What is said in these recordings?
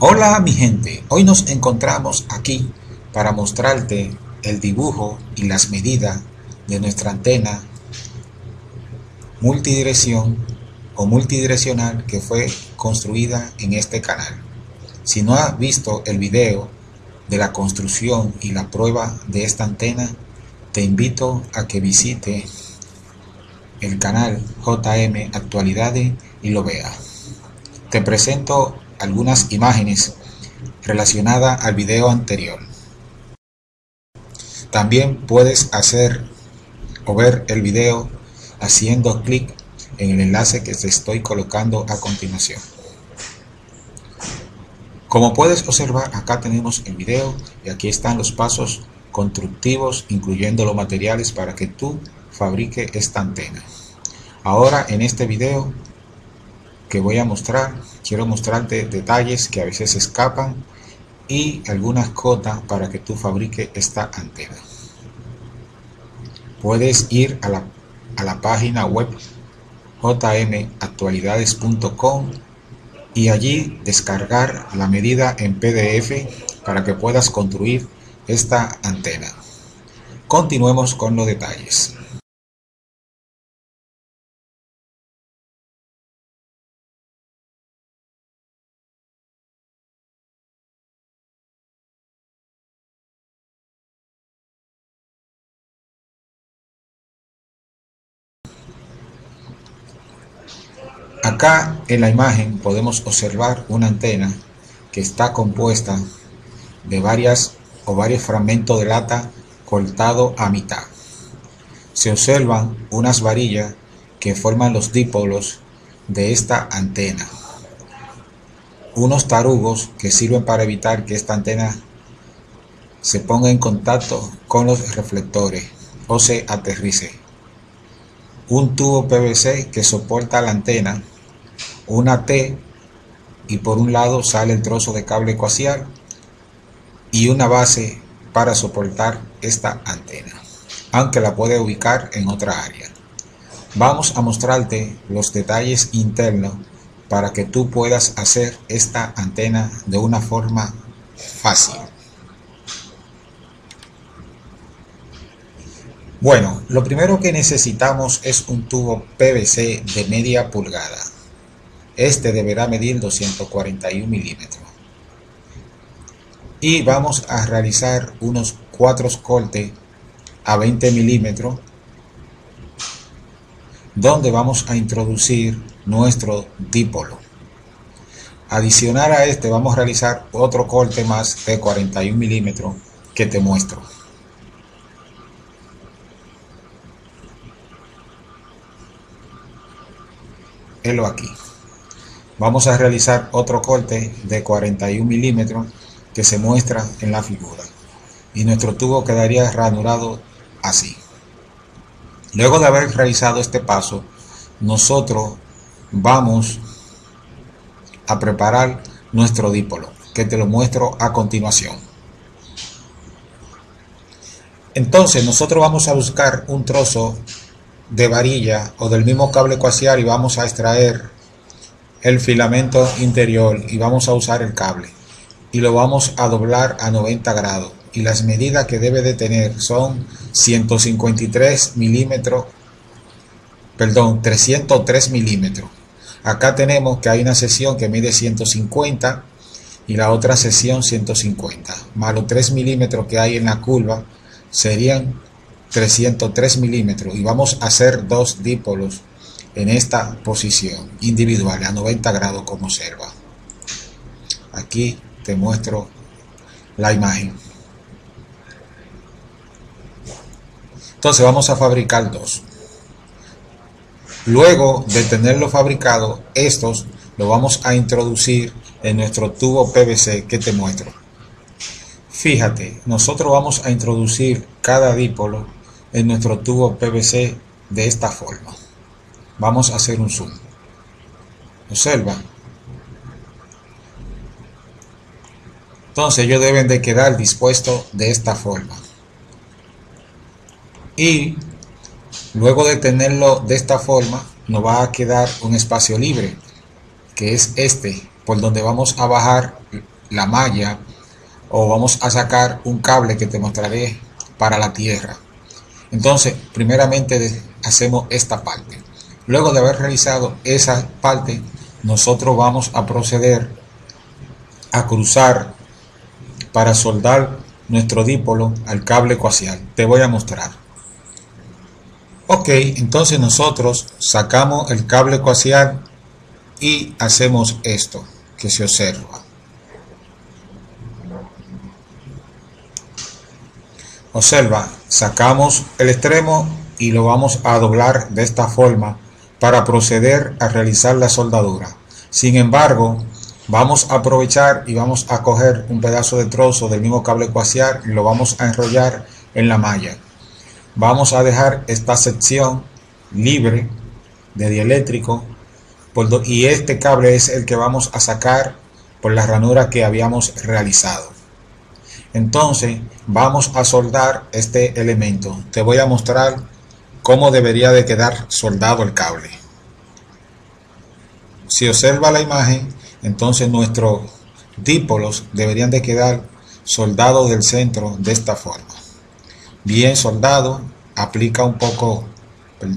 Hola mi gente, hoy nos encontramos aquí para mostrarte el dibujo y las medidas de nuestra antena multidirección o multidireccional que fue construida en este canal. Si no has visto el video de la construcción y la prueba de esta antena, te invito a que visite el canal JM Actualidades y lo vea. Te presento algunas imágenes relacionadas al video anterior. También puedes hacer o ver el video haciendo clic en el enlace que te estoy colocando a continuación. Como puedes observar, acá tenemos el video y aquí están los pasos constructivos, incluyendo los materiales para que tú fabriques esta antena. Ahora en este video que voy a mostrar, quiero mostrarte detalles que a veces escapan y algunas cotas para que tú fabriques esta antena. Puedes ir a la página web jmactualidades.com y allí descargar la medida en PDF para que puedas construir esta antena. Continuemos con los detalles. Acá en la imagen podemos observar una antena que está compuesta de varios fragmentos de lata cortado a mitad. Se observan unas varillas que forman los dipolos de esta antena. Unos tarugos que sirven para evitar que esta antena se ponga en contacto con los reflectores o se aterrice. Un tubo PVC que soporta la antena, una T, y por un lado sale el trozo de cable coaxial y una base para soportar esta antena, aunque la puede ubicar en otra área. Vamos a mostrarte los detalles internos para que tú puedas hacer esta antena de una forma fácil. Bueno, lo primero que necesitamos es un tubo PVC de media pulgada. Este deberá medir 241 milímetros. Y vamos a realizar unos 4 cortes a 20 milímetros, donde vamos a introducir nuestro dípolo. Adicional a este vamos a realizar otro corte más de 41 milímetros que te muestro. Helo aquí. Vamos a realizar otro corte de 41 milímetros que se muestra en la figura y nuestro tubo quedaría ranurado así. Luego de haber realizado este paso, nosotros vamos a preparar nuestro dípolo, que te lo muestro a continuación. Entonces nosotros vamos a buscar un trozo de varilla o del mismo cable coaxial y vamos a extraer el filamento interior y vamos a usar el cable y lo vamos a doblar a 90 grados y las medidas que debe de tener son 303 milímetros. Acá tenemos que hay una sección que mide 150 y la otra sección 150 más los 3 milímetros que hay en la curva serían 303 milímetros y vamos a hacer 2 dípolos en esta posición individual a 90 grados como observa. Aquí te muestro la imagen. Entonces vamos a fabricar 2. Luego de tenerlo fabricado, estos lo vamos a introducir en nuestro tubo PVC que te muestro. Fíjate, nosotros vamos a introducir cada dípolo en nuestro tubo PVC de esta forma. Vamos a hacer un zoom. Observa. Entonces ellos deben de quedar dispuestos de esta forma. Y luego de tenerlo de esta forma, nos va a quedar un espacio libre, que es este, por donde vamos a bajar la malla, o vamos a sacar un cable que te mostraré para la tierra. Entonces, primeramente hacemos esta parte. Luego de haber realizado esa parte, nosotros vamos a proceder a cruzar para soldar nuestro dipolo al cable coaxial. Te voy a mostrar. Ok, entonces nosotros sacamos el cable coaxial y hacemos esto que se observa. Observa, sacamos el extremo y lo vamos a doblar de esta forma para proceder a realizar la soldadura. Sin embargo, vamos a aprovechar y vamos a coger un pedazo de trozo del mismo cable coaxial y lo vamos a enrollar en la malla. Vamos a dejar esta sección libre de dieléctrico y este cable es el que vamos a sacar por la ranura que habíamos realizado. Entonces vamos a soldar este elemento. Te voy a mostrar cómo debería de quedar soldado el cable. Si observa la imagen, entonces nuestros dípolos deberían de quedar soldados del centro de esta forma. Bien soldado, aplica un poco de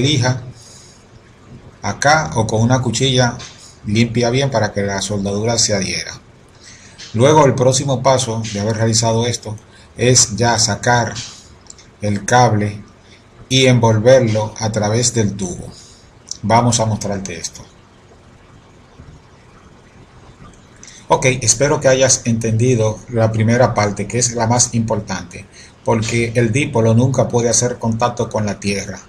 lija acá o con una cuchilla limpia bien para que la soldadura se adhiera. Luego el próximo paso de haber realizado esto es ya sacar el cable y envolverlo a través del tubo. Vamos a mostrarte esto. Ok, espero que hayas entendido la primera parte, que es la más importante, porque el dípolo nunca puede hacer contacto con la tierra.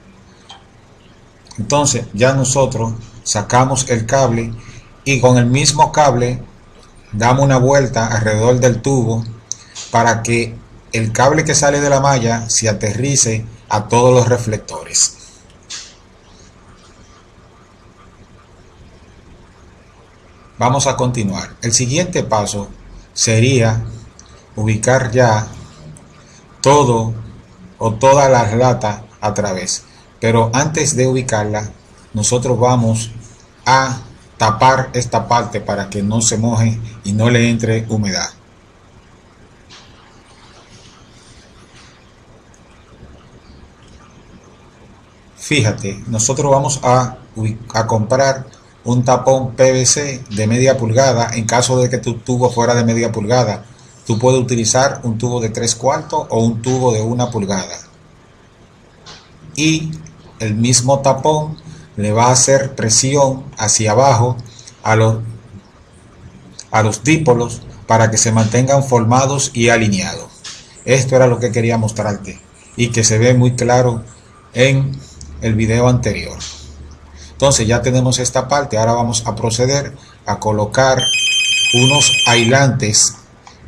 Entonces ya nosotros sacamos el cable y con el mismo cable damos una vuelta alrededor del tubo para que el cable que sale de la malla se aterrice a todos los reflectores. Vamos a continuar. El siguiente paso sería ubicar ya todo o todas las latas a través. Pero antes de ubicarla, nosotros vamos a tapar esta parte para que no se moje y no le entre humedad. Fíjate, nosotros vamos a comprar un tapón PVC de media pulgada. En caso de que tu tubo fuera de media pulgada, tú puedes utilizar un tubo de 3/4 o un tubo de 1 pulgada. Y el mismo tapón le va a hacer presión hacia abajo a los dípolos para que se mantengan formados y alineados. Esto era lo que quería mostrarte y que se ve muy claro en el video anterior. Entonces ya tenemos esta parte. Ahora vamos a proceder a colocar unos aislantes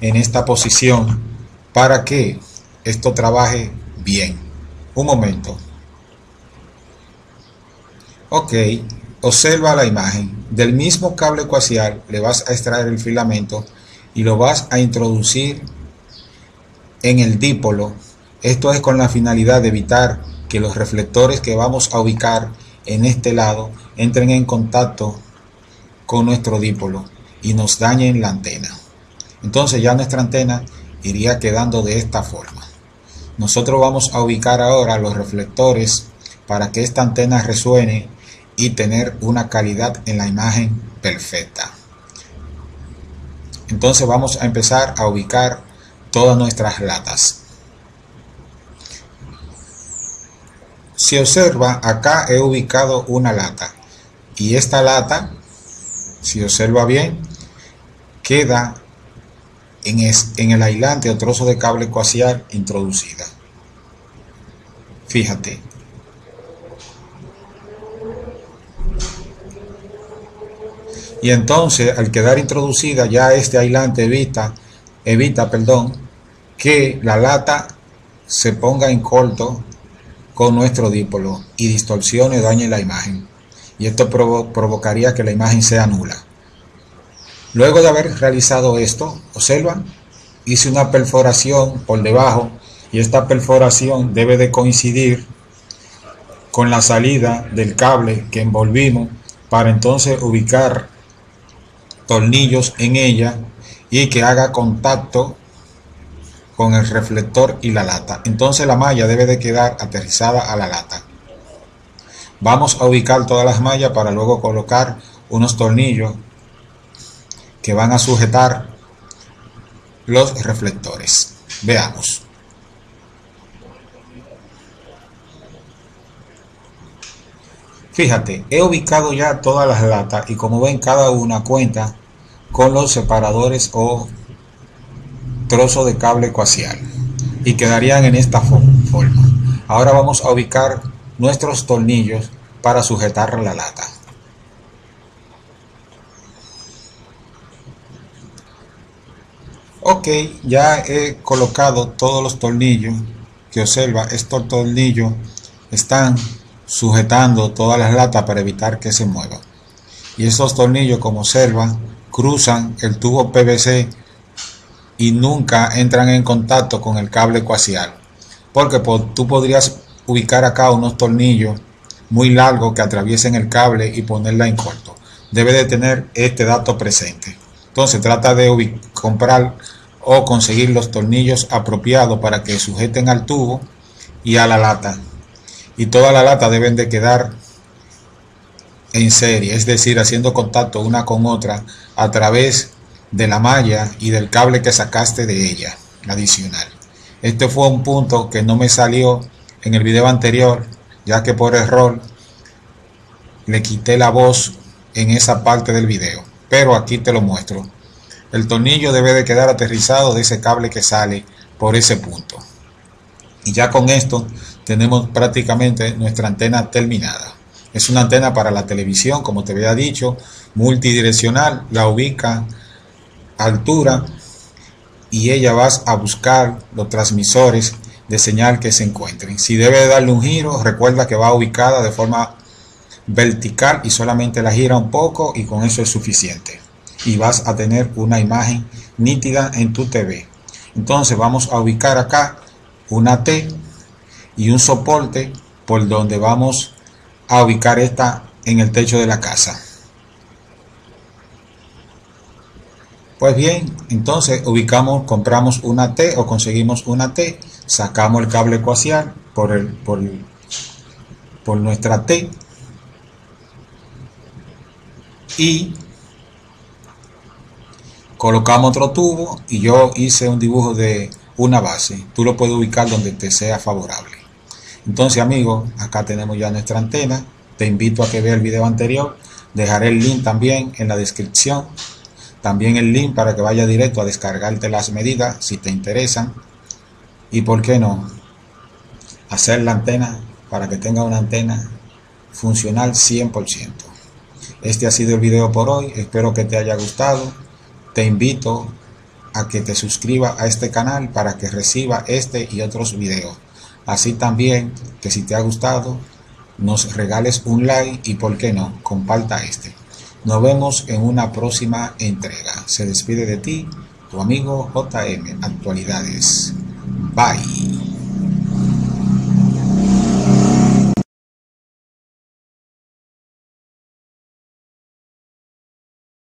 en esta posición para que esto trabaje bien. Un momento. Ok, observa la imagen. Del mismo cable coaxial le vas a extraer el filamento y lo vas a introducir en el dípolo. Esto es con la finalidad de evitar que los reflectores que vamos a ubicar en este lado entren en contacto con nuestro dípolo y nos dañen la antena. Entonces ya nuestra antena iría quedando de esta forma. Nosotros vamos a ubicar ahora los reflectores para que esta antena resuene y tener una calidad en la imagen perfecta. Entonces vamos a empezar a ubicar todas nuestras latas. Si observa, acá he ubicado una lata y esta lata, si observa bien, queda en el aislante o trozo de cable coaxial introducida. Fíjate. Y entonces, al quedar introducida ya este aislante evita que la lata se ponga en corto con nuestro dípolo y distorsione o dañe la imagen. Y esto provocaría que la imagen sea nula. Luego de haber realizado esto, observan, hice una perforación por debajo y esta perforación debe de coincidir con la salida del cable que envolvimos para entonces ubicar tornillos en ella y que haga contacto con el reflector y la lata. Entonces la malla debe de quedar aterrizada a la lata. Vamos a ubicar todas las mallas para luego colocar unos tornillos que van a sujetar los reflectores. Veamos. Fíjate, he ubicado ya todas las latas y como ven, cada una cuenta con los separadores o trozos de cable coaxial y quedarían en esta forma. Ahora vamos a ubicar nuestros tornillos para sujetar la lata. Ok, ya he colocado todos los tornillos que observa. Estos tornillos están sujetando todas las latas para evitar que se muevan. Y estos tornillos, como observa, cruzan el tubo PVC y nunca entran en contacto con el cable coaxial. Porque tú podrías ubicar acá unos tornillos muy largos que atraviesen el cable y ponerla en corto. Debe de tener este dato presente. Entonces trata de comprar o conseguir los tornillos apropiados para que sujeten al tubo y a la lata, y toda la lata deben de quedar en serie, es decir, haciendo contacto una con otra a través de la malla y del cable que sacaste de ella adicional. Este fue un punto que no me salió en el video anterior, ya que por error le quité la voz en esa parte del video, pero aquí te lo muestro. El tornillo debe de quedar aterrizado de ese cable que sale por ese punto. Y ya con esto tenemos prácticamente nuestra antena terminada. Es una antena para la televisión, como te había dicho, multidireccional. La ubica a altura y ella vas a buscar los transmisores de señal que se encuentren. Si debe darle un giro, recuerda que va ubicada de forma vertical y solamente la gira un poco, y con eso es suficiente y vas a tener una imagen nítida en tu TV. Entonces vamos a ubicar acá una T y un soporte por donde vamos a ubicar esta en el techo de la casa. Pues bien, entonces compramos una T o conseguimos una T, sacamos el cable coaxial por nuestra T y colocamos otro tubo, y yo hice un dibujo de una base. Tú lo puedes ubicar donde te sea favorable. Entonces, amigos, acá tenemos ya nuestra antena. Te invito a que veas el video anterior. Dejaré el link también en la descripción. También el link para que vayas directo a descargarte las medidas si te interesan. Y por qué no hacer la antena para que tenga una antena funcional 100%. Este ha sido el video por hoy. Espero que te haya gustado. Te invito a que te suscribas a este canal para que reciba este y otros videos. Así también que si te ha gustado nos regales un like y por qué no comparta este. Nos vemos en una próxima entrega. Se despide de ti tu amigo JM Actualidades. Bye.